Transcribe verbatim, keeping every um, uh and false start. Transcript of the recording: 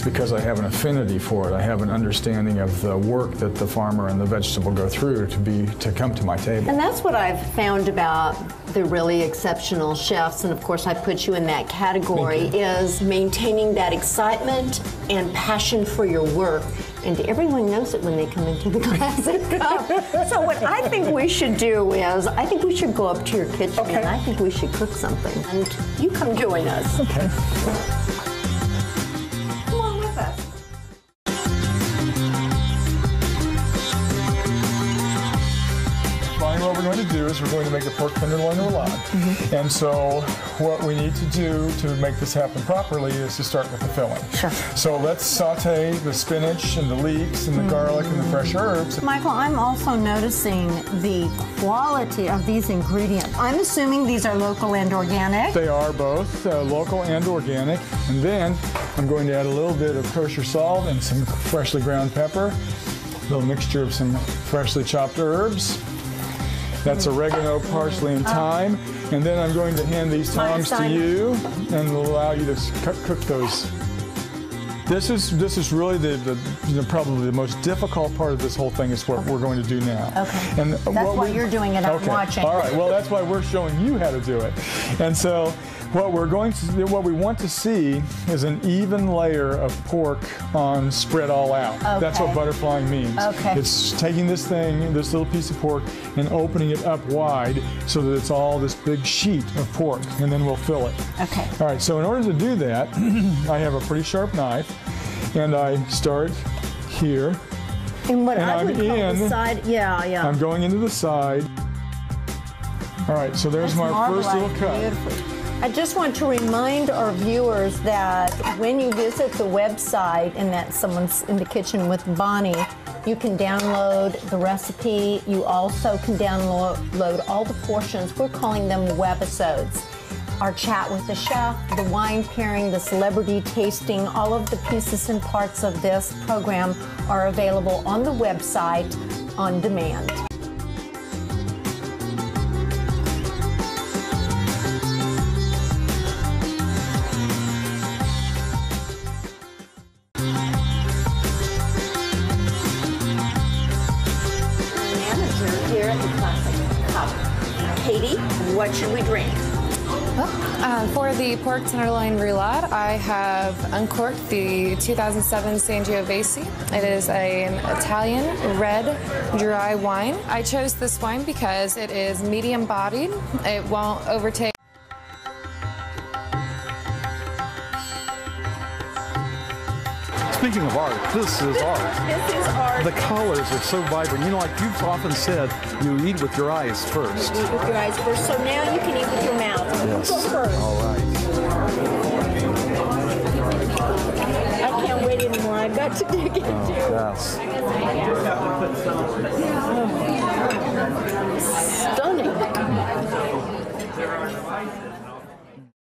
is because I have an affinity for it. I have an understanding of the work that the farmer and the vegetable go through to be to come to my table. And that's what I've found about the really exceptional chefs, and of course I put you in that category, is maintaining that excitement and passion for your work. And everyone knows it when they come into the Classic Cup. So what I think we should do is, I think we should go up to your kitchen, okay, and I think we should cook something. And you come join us. Okay. Come on with us. Bonnie, what we're going to do is we're going to make the pork tenderloin roulade. Mm-hmm. And so what we need to do to make this happen properly is to start with the filling. Sure. So let's saute the spinach and the leeks and the mm-hmm. garlic and the fresh herbs. Michael, I'm also noticing the quality of these ingredients. I'm assuming these are local and organic. They are both uh, local and organic. And then I'm going to add a little bit of kosher salt and some freshly ground pepper, a little mixture of some freshly chopped herbs. That's oregano, parsley, and thyme. And then I'm going to hand these tongs to you and allow you to cook those. This is this is really the, the you know, probably the most difficult part of this whole thing is what okay. we're going to do now. Okay. And that's what why you're doing it. I'm okay. watching. All right. Well, that's why we're showing you how to do it. And so, what we're going to what we want to see is an even layer of pork on spread all out. Okay. That's what butterflying means. Okay. It's taking this thing, this little piece of pork, and opening it up wide so that it's all this big sheet of pork, and then we'll fill it. Okay. All right. So in order to do that, I have a pretty sharp knife. And I start here. And what and I would I'm call in, the side, yeah, yeah. I'm going into the side. All right, so there's That's my first little cut. Beautiful. I just want to remind our viewers that when you visit the website and that someone's in the kitchen with Bonnie, you can download the recipe. You also can download all the portions. We're calling them webisodes. Our chat with the chef, the wine pairing, the celebrity tasting, all of the pieces and parts of this program are available on the website on demand. Manager here at the Classic Cup. Katie, what should we drink? Um, for the pork tenderloin roulade, I have uncorked the two thousand seven Sangiovese. It is an Italian red dry wine. I chose this wine because it is medium bodied. It won't overtake. Speaking of art, this is art. This is art. The colors are so vibrant. You know, like you've often said, you eat with your eyes first. You eat with your eyes first, so now you can eat with your mouth. Yes. Go first. All right. I can't wait anymore. I've got to dig into it. Oh, yes.